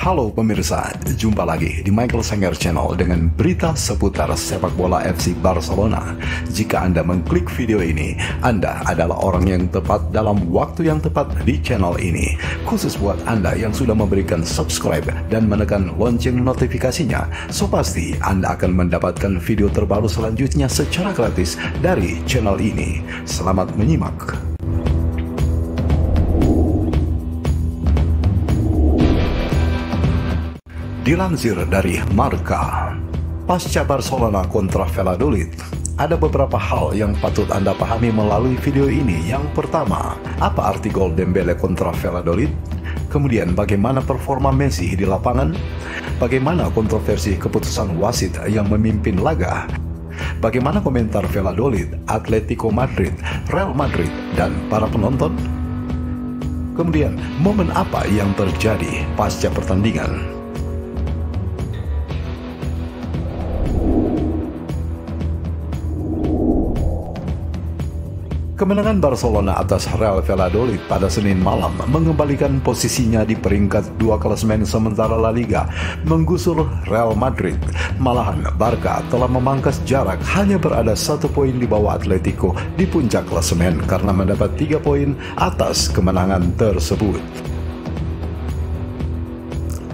Halo pemirsa, jumpa lagi di Maikel Sanger Channel dengan berita seputar sepak bola FC Barcelona. Jika Anda mengklik video ini, Anda adalah orang yang tepat dalam waktu yang tepat di channel ini. Khusus buat Anda yang sudah memberikan subscribe dan menekan lonceng notifikasinya, so pasti Anda akan mendapatkan video terbaru selanjutnya secara gratis dari channel ini. Selamat menyimak. Dilansir dari Marka, pasca Barcelona kontra Valladolid, ada beberapa hal yang patut Anda pahami melalui video ini. Yang pertama, apa arti gol Dembele kontra Valladolid? Kemudian, bagaimana performa Messi di lapangan? Bagaimana kontroversi keputusan wasit yang memimpin laga? Bagaimana komentar Valladolid, Atletico Madrid, Real Madrid, dan para penonton? Kemudian, momen apa yang terjadi pasca pertandingan? Kemenangan Barcelona atas Real Valladolid pada Senin malam mengembalikan posisinya di peringkat 2 klasemen sementara La Liga, menggusur Real Madrid. Malahan, Barca telah memangkas jarak, hanya berada 1 poin di bawah Atletico di puncak klasemen karena mendapat 3 poin atas kemenangan tersebut.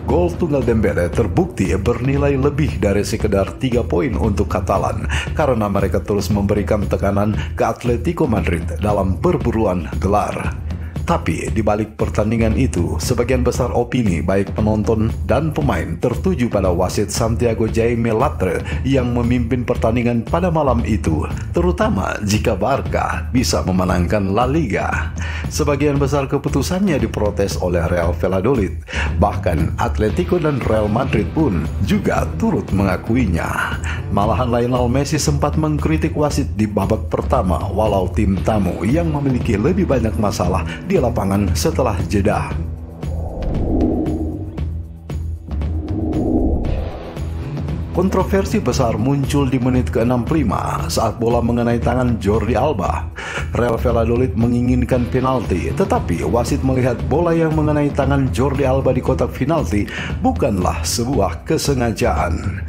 Gol tunggal Dembele terbukti bernilai lebih dari sekedar 3 poin untuk Catalan karena mereka terus memberikan tekanan ke Atletico Madrid dalam perburuan gelar. Tapi di balik pertandingan itu, sebagian besar opini baik penonton dan pemain tertuju pada wasit Santiago Jaime Lattre yang memimpin pertandingan pada malam itu, terutama jika Barca bisa memenangkan La Liga. Sebagian besar keputusannya diprotes oleh Real Valladolid, bahkan Atletico dan Real Madrid pun juga turut mengakuinya. Malahan Lionel Messi sempat mengkritik wasit di babak pertama walau tim tamu yang memiliki lebih banyak masalah di lapangan setelah jeda. Kontroversi besar muncul di menit ke-65 saat bola mengenai tangan Jordi Alba. Real Valladolid menginginkan penalti, tetapi wasit melihat bola yang mengenai tangan Jordi Alba di kotak penalti bukanlah sebuah kesengajaan.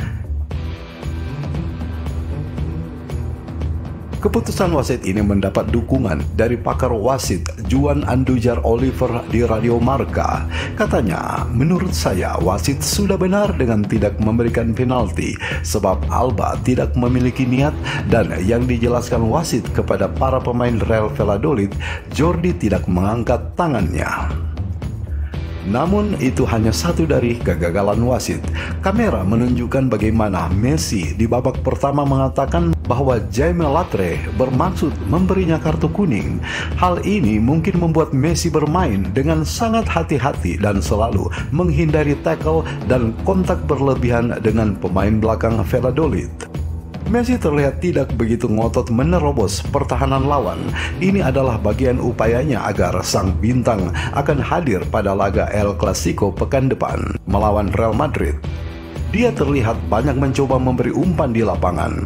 Keputusan wasit ini mendapat dukungan dari pakar wasit Juan Andujar Oliver di Radio Marca. Katanya, menurut saya wasit sudah benar dengan tidak memberikan penalti sebab Alba tidak memiliki niat, dan yang dijelaskan wasit kepada para pemain Real Valladolid, Jordi tidak mengangkat tangannya. Namun itu hanya satu dari kegagalan wasit. Kamera menunjukkan bagaimana Messi di babak pertama mengatakan bahwa Jaime Lattre bermaksud memberinya kartu kuning. Hal ini mungkin membuat Messi bermain dengan sangat hati-hati dan selalu menghindari tackle dan kontak berlebihan dengan pemain belakang Valladolid. Messi terlihat tidak begitu ngotot menerobos pertahanan lawan. Ini adalah bagian upayanya agar sang bintang akan hadir pada laga El Clasico pekan depan melawan Real Madrid. Dia terlihat banyak mencoba memberi umpan di lapangan.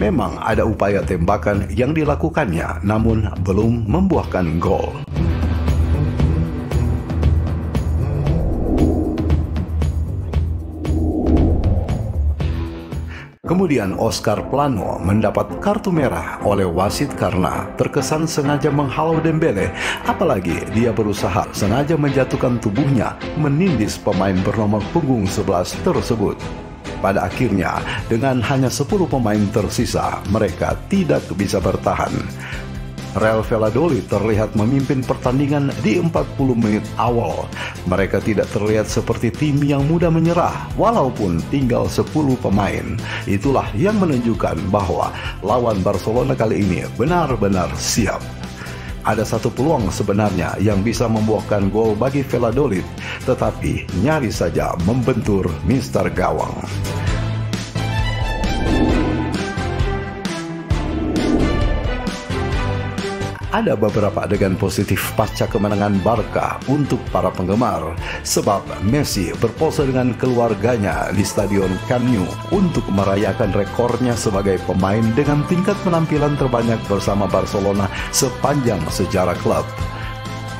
Memang ada upaya tembakan yang dilakukannya, namun belum membuahkan gol. Kemudian Oscar Plano mendapat kartu merah oleh wasit karena terkesan sengaja menghalau Dembele, apalagi dia berusaha sengaja menjatuhkan tubuhnya menindis pemain bernomor punggung 11 tersebut. Pada akhirnya, dengan hanya 10 pemain tersisa, mereka tidak bisa bertahan. Real Valladolid terlihat memimpin pertandingan di 40 menit awal. Mereka tidak terlihat seperti tim yang mudah menyerah walaupun tinggal 10 pemain. Itulah yang menunjukkan bahwa lawan Barcelona kali ini benar-benar siap. Ada satu peluang sebenarnya yang bisa membuahkan gol bagi Valladolid, tetapi nyaris saja membentur Mister Gawang. Ada beberapa adegan positif pasca kemenangan Barca untuk para penggemar, sebab Messi berpose dengan keluarganya di Stadion Camp Nou untuk merayakan rekornya sebagai pemain dengan tingkat penampilan terbanyak bersama Barcelona sepanjang sejarah klub.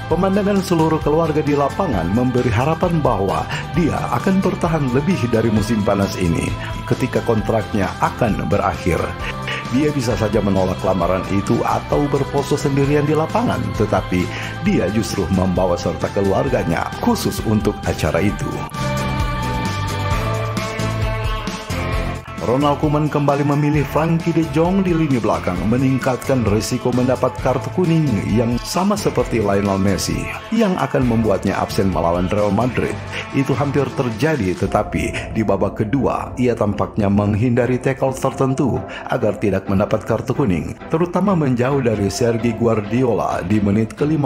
Pemandangan seluruh keluarga di lapangan memberi harapan bahwa dia akan bertahan lebih dari musim panas ini ketika kontraknya akan berakhir. Dia bisa saja menolak lamaran itu atau berpose sendirian di lapangan, tetapi dia justru membawa serta keluarganya khusus untuk acara itu. Ronald Koeman kembali memilih Frankie de Jong di lini belakang, meningkatkan risiko mendapat kartu kuning yang sama seperti Lionel Messi yang akan membuatnya absen melawan Real Madrid. Itu hampir terjadi, tetapi di babak kedua ia tampaknya menghindari tackle tertentu agar tidak mendapat kartu kuning, terutama menjauh dari Sergio Guardiola di menit ke-50.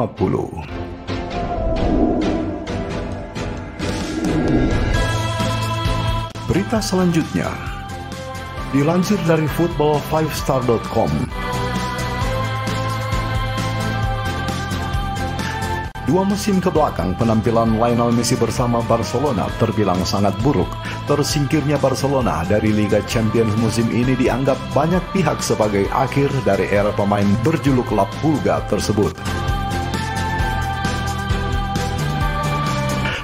Berita selanjutnya dilansir dari football5star.com. Dua musim ke belakang penampilan Lionel Messi bersama Barcelona terbilang sangat buruk. Tersingkirnya Barcelona dari Liga Champions musim ini dianggap banyak pihak sebagai akhir dari era pemain berjuluk La Pulga tersebut.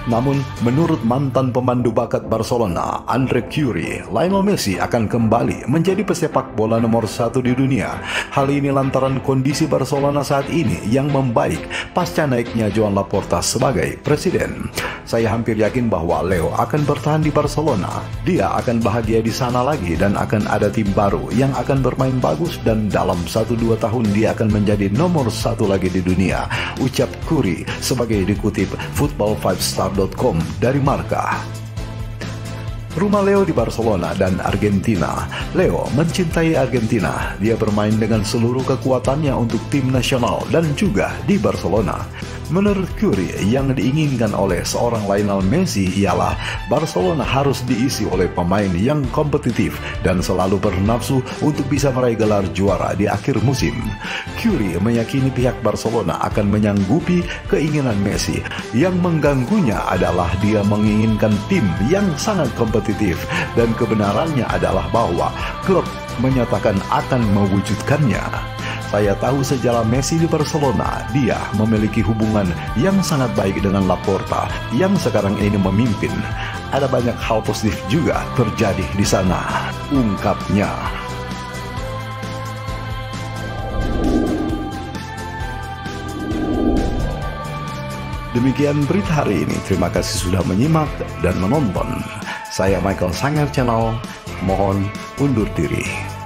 Namun, menurut mantan pemandu bakat Barcelona, Andre Curie, Lionel Messi akan kembali menjadi pesepak bola nomor satu di dunia. Hal ini lantaran kondisi Barcelona saat ini yang membaik pasca naiknya Joan Laporta sebagai presiden. Saya hampir yakin bahwa Leo akan bertahan di Barcelona. Dia akan bahagia di sana lagi dan akan ada tim baru yang akan bermain bagus, dan dalam 1-2 tahun dia akan menjadi nomor satu lagi di dunia, ucap Curie sebagai dikutip football5star.com dari Marka. Rumah Leo di Barcelona dan Argentina. Leo mencintai Argentina. Dia bermain dengan seluruh kekuatannya untuk tim nasional dan juga di Barcelona. Menurut Curie, yang diinginkan oleh seorang Lionel Messi ialah Barcelona harus diisi oleh pemain yang kompetitif dan selalu bernafsu untuk bisa meraih gelar juara di akhir musim. Curie meyakini pihak Barcelona akan menyanggupi keinginan Messi. Yang mengganggunya adalah dia menginginkan tim yang sangat kompetitif, dan kebenarannya adalah bahwa klub menyatakan akan mewujudkannya. Saya tahu sejarah Messi di Barcelona. Dia memiliki hubungan yang sangat baik dengan Laporta yang sekarang ini memimpin. Ada banyak hal positif juga terjadi di sana, ungkapnya. Demikian berita hari ini. Terima kasih sudah menyimak dan menonton. Saya Maikel Sanger Channel, mohon undur diri.